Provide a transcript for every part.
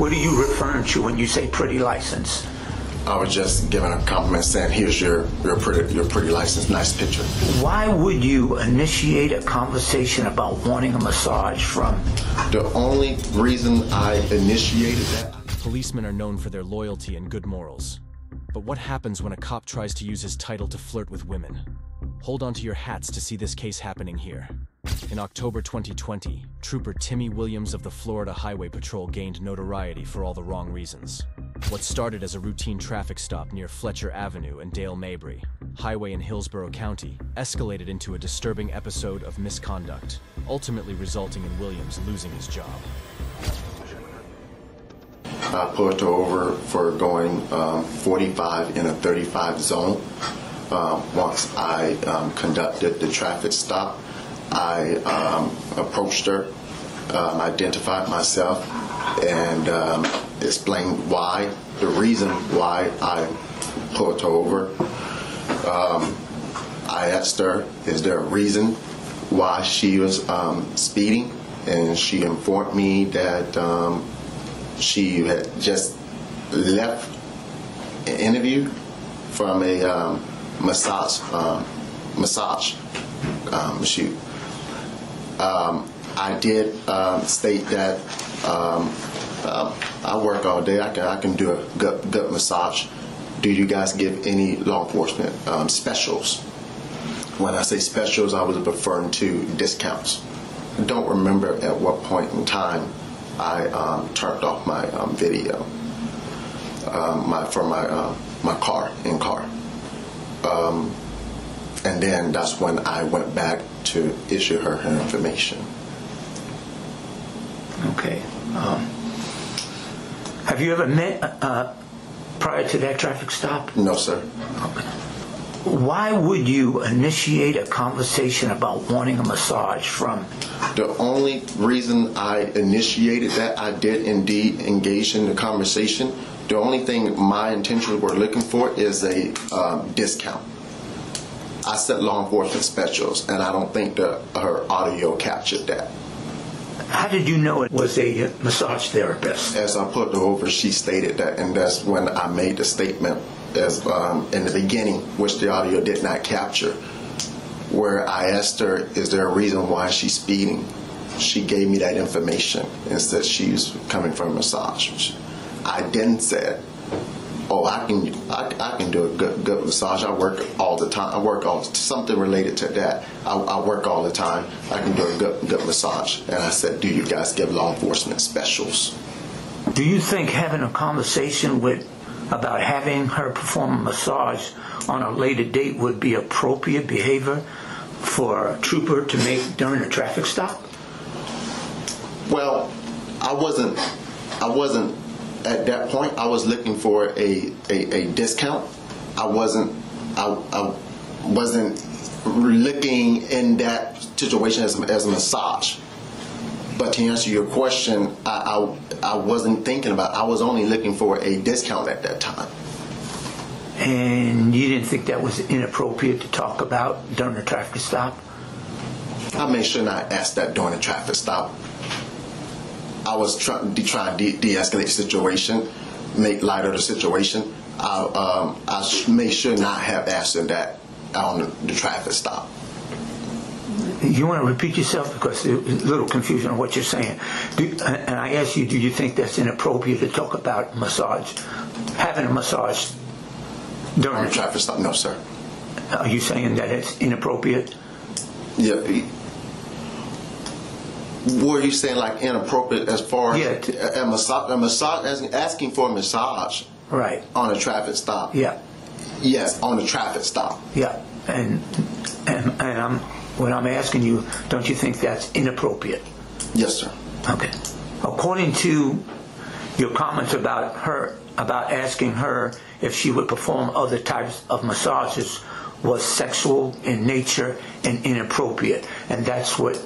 What are you referring to when you say pretty license? I was just giving a compliment, saying, "Here's your pretty license, nice picture." Why would you initiate a conversation about wanting a massage from? The only reason I initiated that. Policemen are known for their loyalty and good morals, but what happens when a cop tries to use his title to flirt with women? Hold on to your hats to see this case happening here. In October 2020, Trooper Timmy Williams of the Florida Highway Patrol gained notoriety for all the wrong reasons. What started as a routine traffic stop near Fletcher Avenue and Dale Mabry, highway in Hillsborough County, escalated into a disturbing episode of misconduct, ultimately resulting in Williams losing his job. I pulled her over for going 45 in a 35 zone. Once I conducted the traffic stop, I approached her, identified myself, and explained why, the reason why I pulled her over. I asked her, is there a reason why she was speeding? And she informed me that she had just left an interview from a massage shoot. I did state that I work all day. I can do a gut massage. Do you guys give any law enforcement specials? When I say specials, I was referring to discounts. I don't remember at what point in time I turned off my video from my car in-car. And then that's when I went back to issue her information. Okay. Have you ever met prior to that traffic stop? No, sir. Okay. Why would you initiate a conversation about wanting a massage from? The only reason I initiated that, I did indeed engage in the conversation. The only thing my intentions were looking for is a discount. I said law enforcement specials, and I don't think that her audio captured that. How did you know it was a massage therapist? As I put her over, she stated that, and that's when I made the statement as in the beginning, which the audio did not capture, where I asked her, is there a reason why she's speeding? She gave me that information and said she's coming from a massage. I then said, oh, I can do a good massage. I work all the time. I work on something related to that. I work all the time. I can do a good massage. And I said, do you guys give law enforcement specials? Do you think having a conversation about having her perform a massage on a later date would be appropriate behavior for a trooper to make during a traffic stop? Well, I wasn't. At that point, I was looking for a discount. I wasn't looking in that situation as a massage. But to answer your question, I wasn't thinking about it. I was only looking for a discount at that time. And you didn't think that was inappropriate to talk about during a traffic stop? I made sure not to ask that during a traffic stop. I was trying to de-escalate the situation, make light of the situation. I made sure not have answered that on the traffic stop. You want to repeat yourself because there's a little confusion on what you're saying. And I ask you, do you think that's inappropriate to talk about massage, having a massage during on the traffic stop? No, sir. Are you saying that it's inappropriate? Yeah. Were you saying like inappropriate as far as asking for a massage? Right. On a traffic stop. Yeah. Yes, on a traffic stop. Yeah, and when I'm asking you, don't you think that's inappropriate? Yes, sir. Okay. According to your comments about asking her if she would perform other types of massages was sexual in nature and inappropriate, and that's what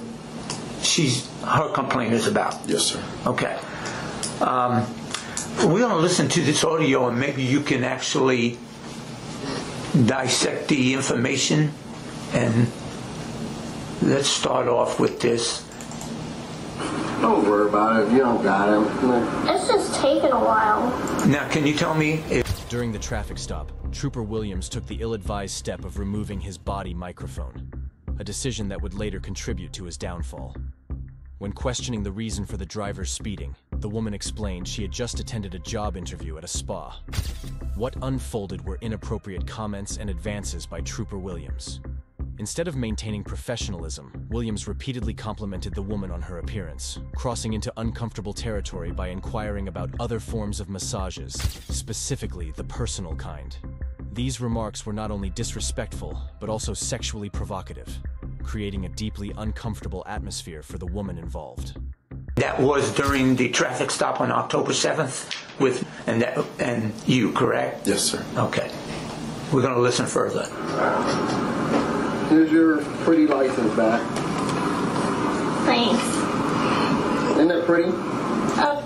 her complaint is about. Yes, sir. Okay. We're going to listen to this audio, and maybe you can actually dissect the information. And let's start off with this. Don't worry about it if you don't got him. It's just tape. a while. Now, can you tell me if... During the traffic stop, Trooper Williams took the ill-advised step of removing his body microphone, a decision that would later contribute to his downfall. When questioning the reason for the driver's speeding, the woman explained she had just attended a job interview at a spa. What unfolded were inappropriate comments and advances by Trooper Williams. Instead of maintaining professionalism, Williams repeatedly complimented the woman on her appearance, crossing into uncomfortable territory by inquiring about other forms of massages, specifically the personal kind. These remarks were not only disrespectful, but also sexually provocative, creating a deeply uncomfortable atmosphere for the woman involved. That was during the traffic stop on October 7th with, and you, correct? Yes, sir. Okay. We're going to listen further. Here's your pretty license back. Thanks. Isn't that pretty?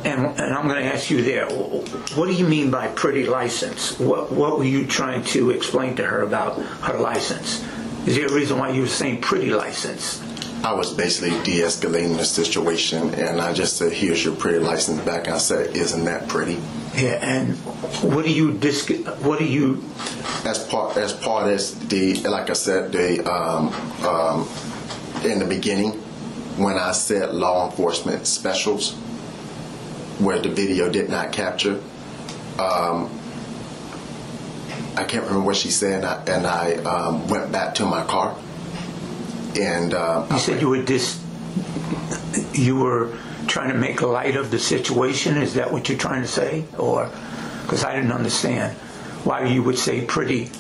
And I'm going to ask you there, what do you mean by pretty license? What were you trying to explain to her about her license? Is there a reason why you were saying pretty license? I was basically de-escalating the situation, and I just said, here's your pretty license back. And I said, isn't that pretty? Yeah, and what do you like I said, in the beginning, when I said law enforcement specials, where the video did not capture, I can't remember what she said, and I went back to my car. And you said you were trying to make light of the situation. Is that what you're trying to say? Or because I didn't understand why you would say pretty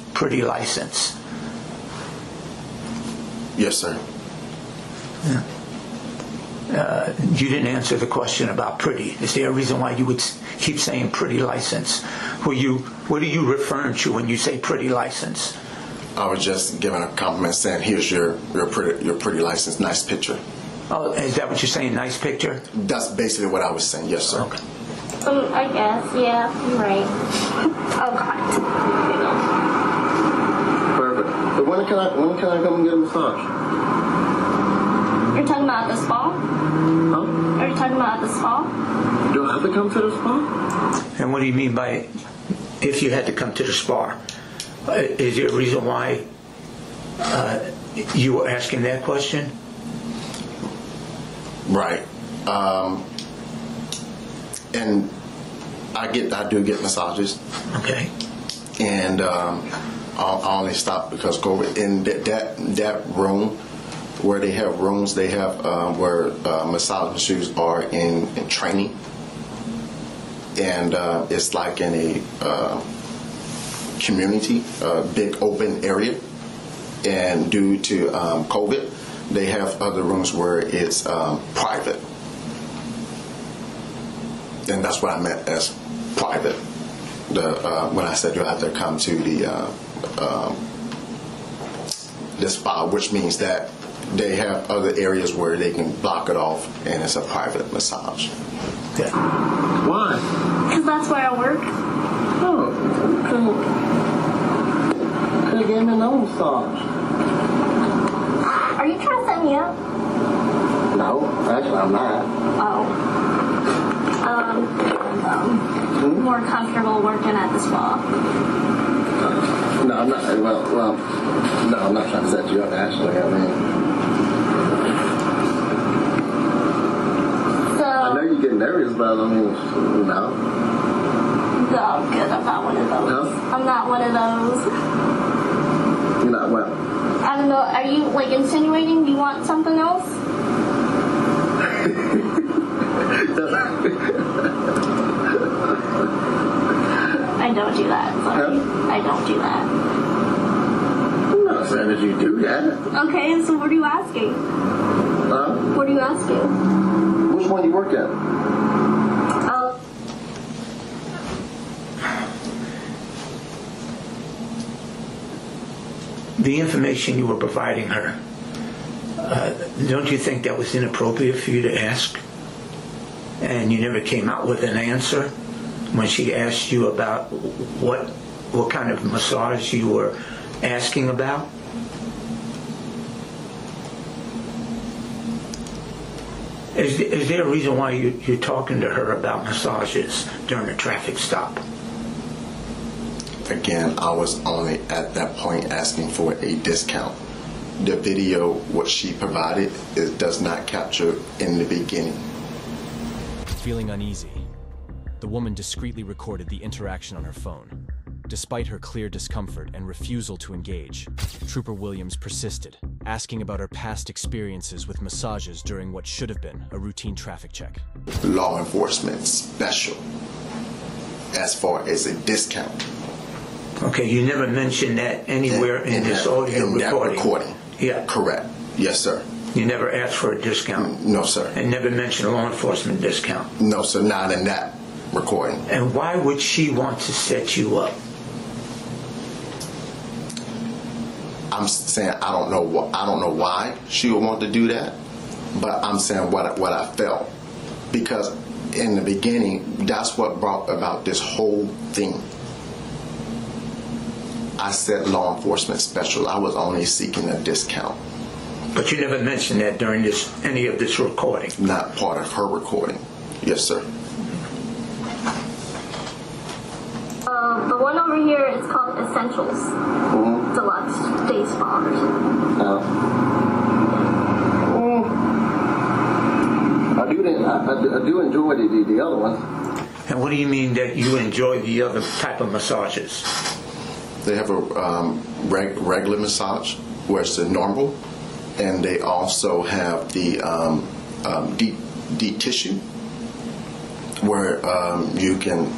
license. Yes, sir. Yeah. You didn't answer the question about pretty. Is there a reason why you would keep saying pretty license? What are you referring to when you say pretty license? I was just giving a compliment, saying, "Here's your pretty license, nice picture." Oh, is that what you're saying? Nice picture? That's basically what I was saying. Yes, sir. Okay. I guess, yeah, you're right. Oh God. Perfect. So when can I come and get a massage? You're talking about the spa? Huh? Are you talking about the spa? Do I have to come to the spa? And what do you mean by if you had to come to the spa? Is there a reason why you were asking that question? Right. And I do get massages. Okay. And I only stop because COVID. In that room where they have rooms, they have where massage machines are in training, and it's like in a community, big open area, and due to COVID, they have other rooms where it's private, and that's what I meant as private. When I said you have to come to the spa, which means that they have other areas where they can block it off, and it's a private massage. Yeah. Why? Because that's where I work. Oh. Okay. Getting an own massage. Are you trying to set me up? No, actually I'm not. Oh. More comfortable working at the spa. No, I'm not. Well, no, I'm not trying to set you up. Actually, I mean. So. I know you get nervous, but I mean, no. No, good. I'm not one of those. Huh? I'm not one of those. You're not well. I don't know. Are you like insinuating you want something else? I don't do that. Sorry, huh? I don't do that. I'm not saying that you do that. Okay, so what are you asking? Huh? What are you asking? Which one do you work at? Oh. The information you were providing her, don't you think that was inappropriate for you to ask? And you never came out with an answer when she asked you about what kind of massage you were asking about? Is there a reason why you're talking to her about massages during a traffic stop? Again, I was only at that point asking for a discount. The video, what she provided, it does not capture in the beginning. Feeling uneasy, the woman discreetly recorded the interaction on her phone. Despite her clear discomfort and refusal to engage, Trooper Williams persisted, asking about her past experiences with massages during what should have been a routine traffic check. Law enforcement special, as far as a discount. Okay, you never mentioned that anywhere in this audio recording. Yeah. Correct. Yes, sir. You never asked for a discount? No, sir. And never mentioned a law enforcement discount? No, sir, not in that recording. And why would she want to set you up? I'm saying I don't know what, I don't know why she would want to do that, but I'm saying what I felt, because in the beginning, that's what brought about this whole thing. I said law enforcement special. I was only seeking a discount. But you never mentioned that during this, any of this recording? Not part of her recording. Yes, sir. The one over here is called Essentials. Mm-hmm. Deluxe Day Spa or something. I do enjoy the other one. And what do you mean that you enjoy the other type of massages? They have a regular massage, where it's the normal, and they also have the deep tissue, where you can.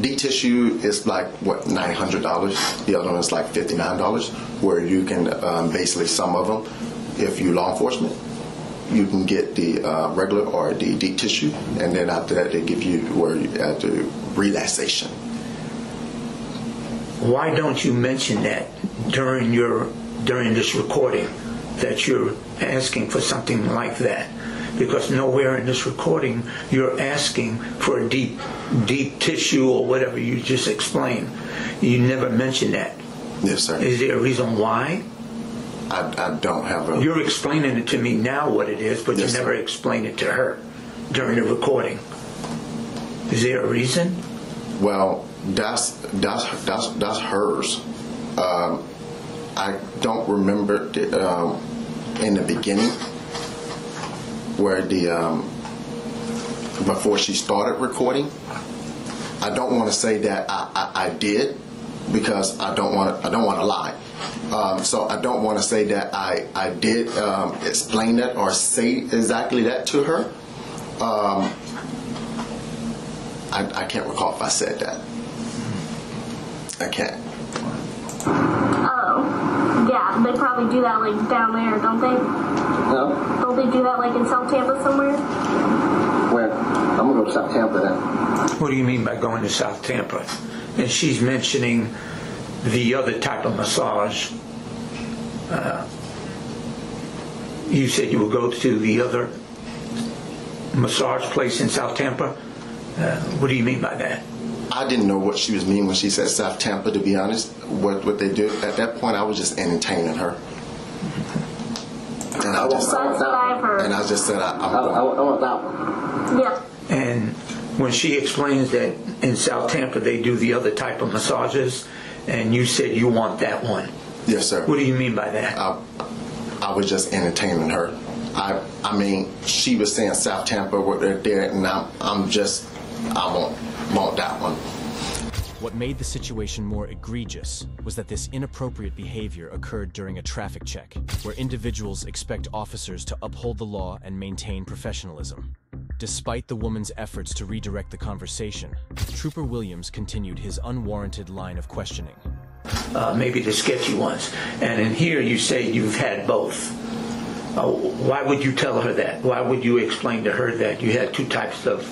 Deep tissue is like, what, $900. The other one is like $59, where you can basically, some of them, if you're law enforcement, you can get the regular or the deep tissue, and then after that they give you where you have the relaxation. Why don't you mention that during your this recording, that you're asking for something like that? Because nowhere in this recording you're asking for a deep tissue or whatever you just explained. You never mentioned that. Yes, sir. Is there a reason why? I don't have a... You're explaining it to me now what it is, but yes, you never explained it to her during the recording. Is there a reason? Well, that's hers. I don't remember the, in the beginning where the before she started recording. I don't want to say that I did, because I don't want to lie. So I don't want to say that I did explain that or say exactly that to her. I can't recall if I said that. I can't. Oh, yeah, they probably do that like down there, don't they? No. Don't they do that like in South Tampa somewhere? Where? I'm gonna go to South Tampa then. What do you mean by going to South Tampa? And she's mentioning the other type of massage. You said you would go to the other massage place in South Tampa? What do you mean by that? I didn't know what she was meaning when she said South Tampa, to be honest. What they do at that point, I was just entertaining her, and I just said, "I want that one." Yeah. And when she explains that in South Tampa they do the other type of massages, and you said you want that one. Yes, sir. What do you mean by that? I was just entertaining her. I mean, she was saying South Tampa, what they're there, and I'm just, I want that one. What made the situation more egregious was that this inappropriate behavior occurred during a traffic check, where individuals expect officers to uphold the law and maintain professionalism. Despite the woman's efforts to redirect the conversation, Trooper Williams continued his unwarranted line of questioning. Maybe the sketchy ones. And in here you say you've had both. Why would you tell her that? Why would you explain to her that you had two types of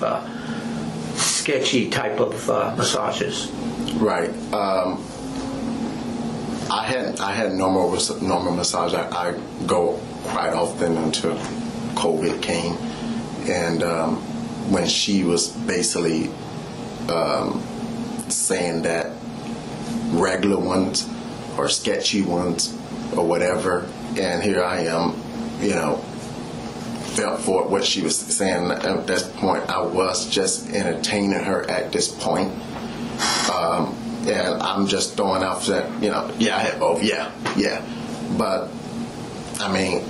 sketchy type of massages? Right. I had normal massage. I go quite often until COVID came, and when she was basically saying that regular ones or sketchy ones or whatever, and here I am, you know, felt for what she was saying at that point. I was just entertaining her at this point. And I'm just throwing out that, you know, yeah, I had both, yeah. But, I mean,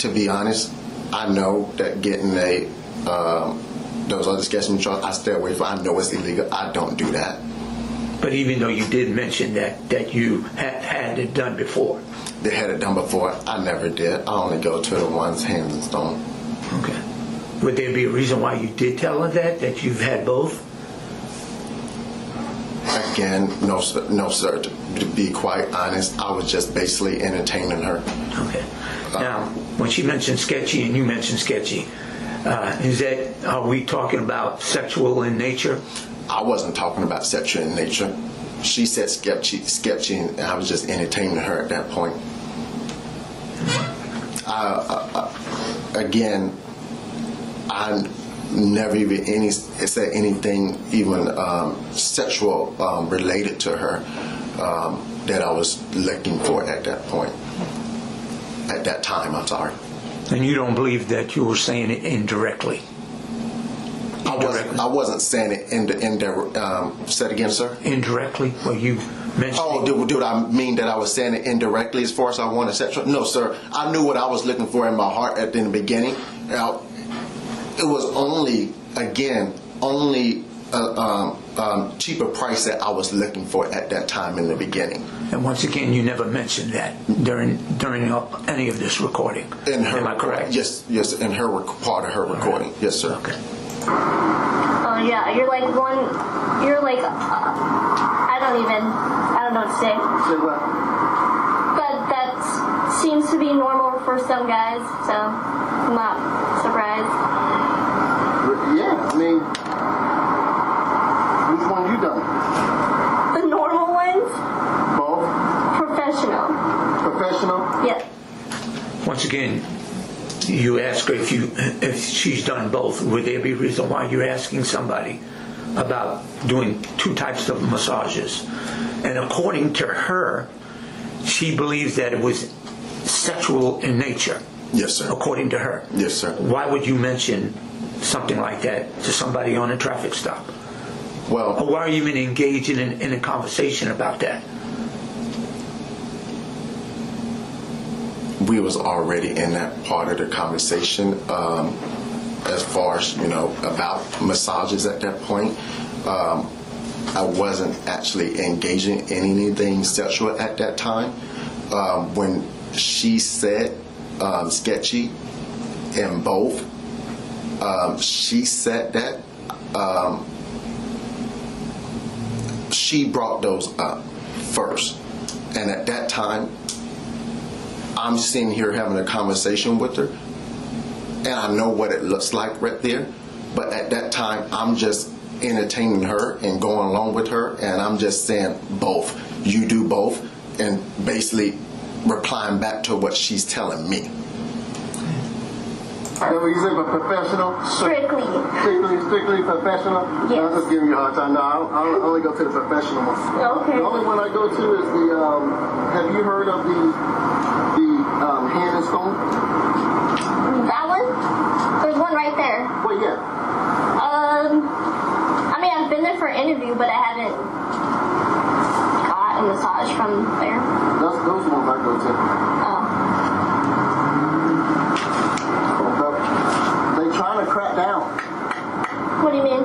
to be honest, I know that getting a, those other sketching charges, I stay away from. I know it's illegal. I don't do that. But even though you did mention that you had it done before. They had it done before. I never did. I only go to the ones, Hand and Stone. Okay. Would there be a reason why you did tell her that you've had both? Again, no, sir. To be quite honest, I was just basically entertaining her. Okay. Now, when she mentioned sketchy and you mentioned sketchy, are we talking about sexual in nature? I wasn't talking about sexual in nature. She said sketchy, and I was just entertaining her at that point. Again, I never even said anything even sexual related to her that I was looking for at that point. At that time, I'm sorry. And you don't believe that you were saying it indirectly? I wasn't saying it indirectly. Said again, sir? Indirectly? Well, you mentioned. Oh, do I mean that I was saying it indirectly as far as I wanted sexual? No, sir. I knew what I was looking for in my heart in the beginning. Now, it was only a cheaper price that I was looking for at that time in the beginning. And once again, you never mentioned that during any of this recording. Am I correct? Yes, in her part of her recording. Right. Yes, sir. Okay. Oh yeah, you're like I don't know what to say. Say what? But that seems to be normal for some guys, so I'm not surprised. Yeah, I mean, which one you done? The normal ones. Both? Professional. Professional? Yeah. Once again, you ask her if she's done both. Would there be a reason why you're asking somebody about doing two types of massages? And according to her, she believes that it was sexual in nature. Yes, sir. According to her. Yes, sir. Why would you mention something like that to somebody on a traffic stop? Well, or why are you even engaging in a conversation about that? We was already in that part of the conversation as far as, you know, about massages at that point. I wasn't actually engaging in anything sexual at that time. When she said sketchy in both, she said that she brought those up first, and at that time I'm sitting here having a conversation with her, and I know what it looks like right there, but at that time I'm just entertaining her and going along with her, and I'm just saying both, you do both, and basically replying back to what she's telling me. Is that what you say, but professional? Strictly. Strictly professional? Yes. I'm just giving you a hard time. No, I only go to the professional one. Okay. The only one I go to is the, have you heard of the Hand and Stone? That one? There's one right there. Well, yeah. I mean, I've been there for an interview, but I haven't got a massage from there. Those ones I go to. Trying to crack down. What do you mean? On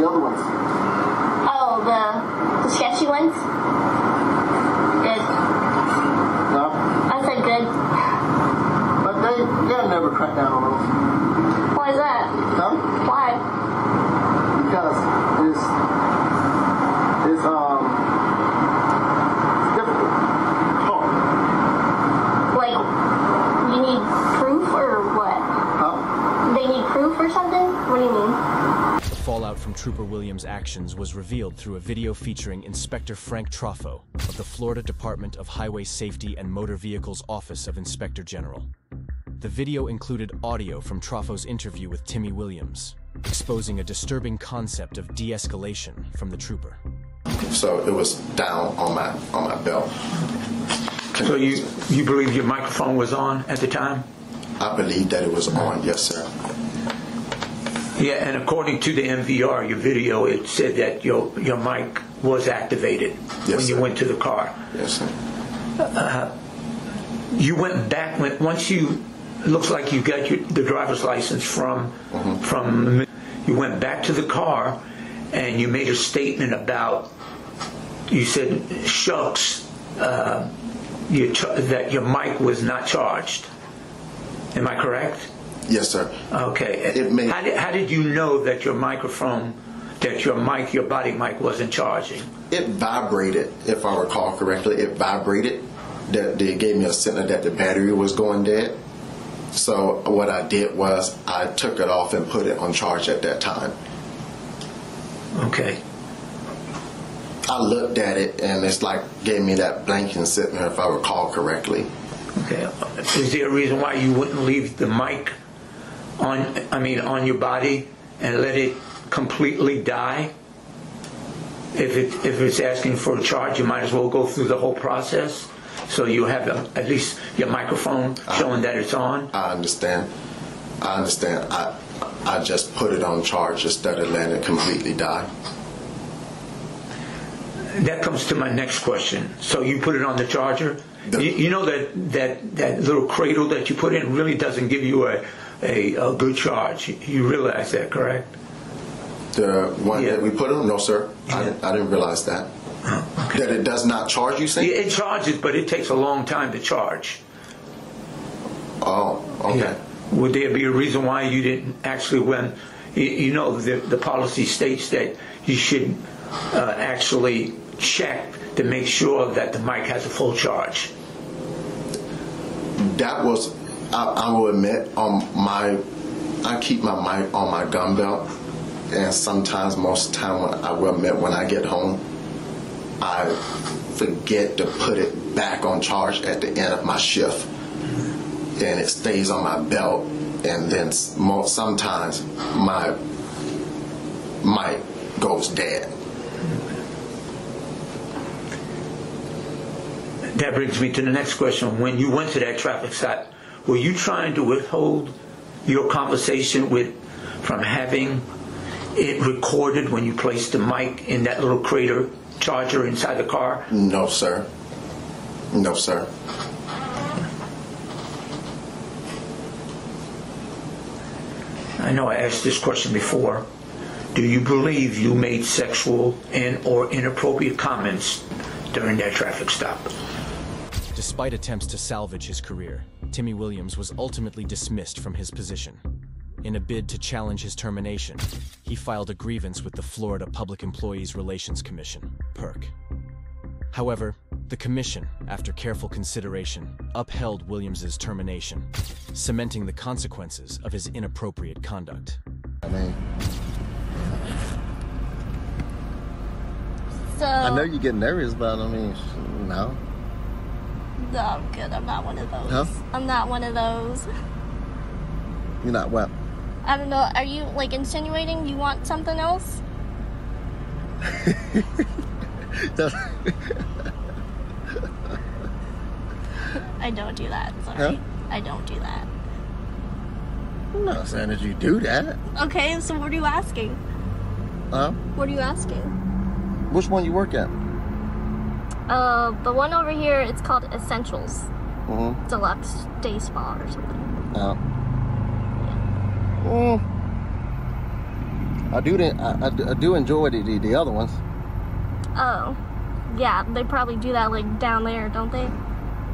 the other ones. Oh, the sketchy ones? Good. No? I said good. But they'll never crack down on those. Why is that? No? Why? Because it's difficult. Hard. Like, you need proof or what? They need proof or something? What do you mean? Fallout from Trooper Williams' actions was revealed through a video featuring Inspector Frank Truffo of the Florida Department of Highway Safety and Motor Vehicles Office of Inspector General. The video included audio from Truffo's interview with Timmy Williams, exposing a disturbing concept of de-escalation from the trooper. So it was down on my belt. So you believe your microphone was on at the time? I believe that it was on, yes, sir. Yeah, and according to the MVR, your video, it said that your mic was activated when you went to the car. Yes, sir. You went back when, once you, it looks like you got your, the driver's license from, you went back to the car and you made a statement about, you said, shucks, that your mic was not charged. Am I correct? Yes, sir. Okay. It may, how did you know that your microphone, that your mic, your body mic wasn't charging? It vibrated, if I recall correctly. It vibrated. That they gave me a signal that the battery was going dead. So what I did was I took it off and put it on charge at that time. Okay. I looked at it and it's like gave me that blanking signal, if I recall correctly. Okay. Is there a reason why you wouldn't leave the mic on, I mean, on your body and let it completely die? If it's asking for a charge, you might as well go through the whole process. So you have a, at least your microphone showing that it's on? I understand. I understand. I just put it on charge instead of letting it completely die. That comes to my next question. So you put it on the charger? You know that little cradle that you put in really doesn't give you a good charge. You realize that, correct? The one that we put on? No, sir. Yeah. I didn't realize that. Okay. That it does not charge, you say? It charges, but it takes a long time to charge. Oh, okay. Yeah. Would there be a reason why you didn't actually, when, you know, the policy states that you should actually check to make sure that the mic has a full charge? That was, I will admit, I keep my mic on my gun belt, and sometimes, most of the time, I will admit, when I get home, I forget to put it back on charge at the end of my shift, and it stays on my belt, and then sometimes my mic goes dead. That brings me to the next question. When you went to that traffic stop, were you trying to withhold your conversation from having it recorded when you placed the mic in that little crater charger inside the car? No, sir. No, sir. I know I asked this question before. Do you believe you made sexual and/or inappropriate comments during that traffic stop? Despite attempts to salvage his career, Timmy Williams was ultimately dismissed from his position. In a bid to challenge his termination, he filed a grievance with the Florida Public Employees Relations Commission, PERC. However, the commission, after careful consideration, upheld Williams's termination, cementing the consequences of his inappropriate conduct. I know you get nervous, but I mean, no. No, I'm good. I'm not one of those. Huh? I'm not one of those. You're not what? I don't know. Are you, like, insinuating you want something else? I don't do that. Sorry. Huh? I don't do that. I'm not saying that you do that. Okay, so what are you asking? Huh? What are you asking? Which one you work at? The one over here, it's called Essentials. Mm-hmm. Deluxe Day Spa or something. Oh. I do enjoy the other ones. Oh, yeah, they probably do that like down there, don't they?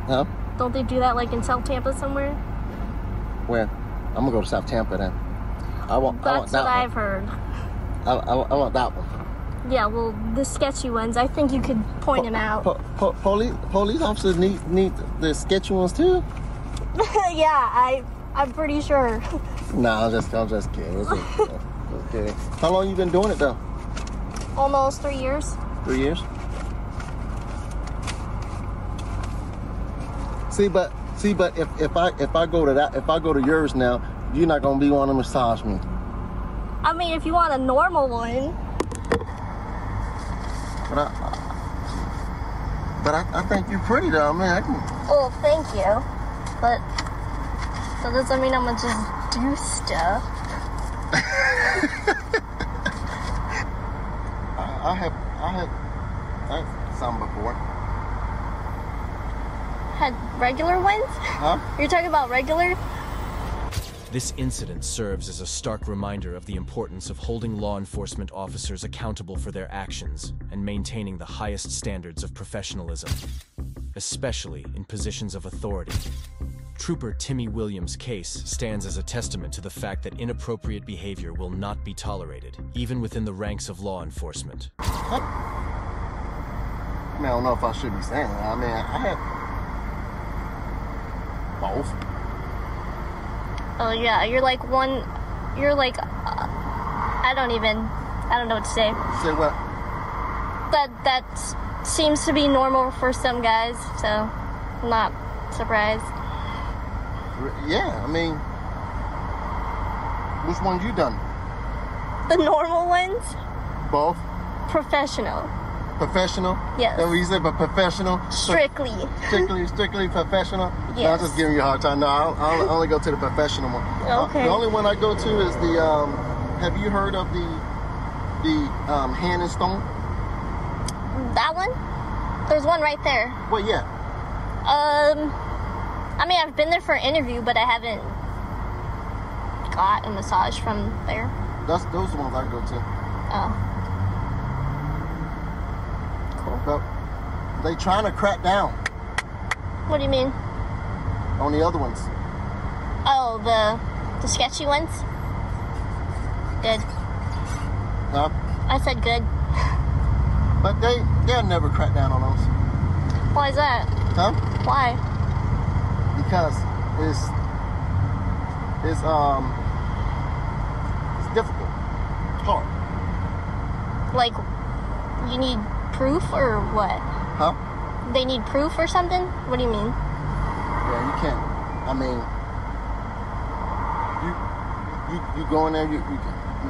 Huh? Don't they do that like in South Tampa somewhere? Where? I'm gonna go to South Tampa then. I want that one. Yeah, well, the sketchy ones. I think you could point them out. Police officers need the sketchy ones too. Yeah, I'm pretty sure. No, I'm just kidding. Just kidding. How long you been doing it though? Almost 3 years. 3 years. See, but if I go to yours now, you're not gonna be wanting to massage me. I mean, if you want a normal one. But I think you're pretty though, man. Oh, thank you, but. So does that mean I'm gonna just do stuff? I have some before. Had regular ones? Huh? You're talking about regular? This incident serves as a stark reminder of the importance of holding law enforcement officers accountable for their actions and maintaining the highest standards of professionalism, especially in positions of authority. Trooper Timmy Williams' case stands as a testament to the fact that inappropriate behavior will not be tolerated, even within the ranks of law enforcement. I mean, I don't know if I should be saying that. I mean, I have both. Oh yeah, you're like one, you're like, I don't know what to say. Say what? That seems to be normal for some guys, so I'm not surprised. Yeah, I mean, which ones you done? The normal ones? Both? Professional. Professional? Yes. That's what you said, but professional? Strictly. Strictly professional? Yes. No, I'm just giving you a hard time. No, I only go to the professional one. Okay. The only one I go to is the, have you heard of the Hand and Stone? That one? There's one right there. Well, yeah. I mean, I've been there for an interview, but I haven't got a massage from there. Those are the ones I go to. Oh. But they trying to crack down. What do you mean? On the other ones. Oh, the sketchy ones? Good. Huh? I said good. But they'll never crack down on those. Why is that? Huh? Why? Because it's difficult. It's hard. Like, you need proof or what? Huh? They need proof or something? What do you mean? Yeah, you can't. I mean, you go in there,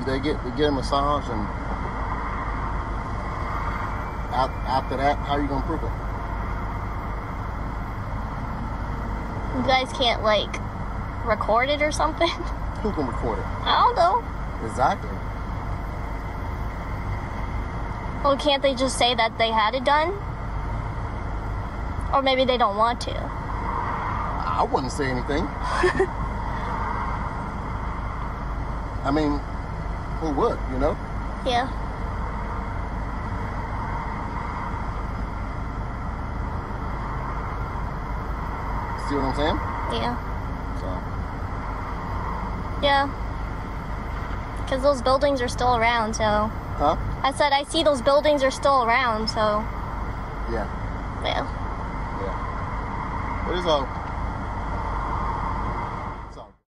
they get a massage, and after that, how are you gonna prove it? You guys can't like record it or something? Who can record it? I don't know. Exactly. Well, can't they just say that they had it done? Or maybe they don't want to. I wouldn't say anything. I mean, who would, you know? Yeah. See what I'm saying? Yeah. So. Yeah. Because those buildings are still around, so. Huh? I said I see those buildings are still around, so. Yeah. Yeah. Yeah. But it's all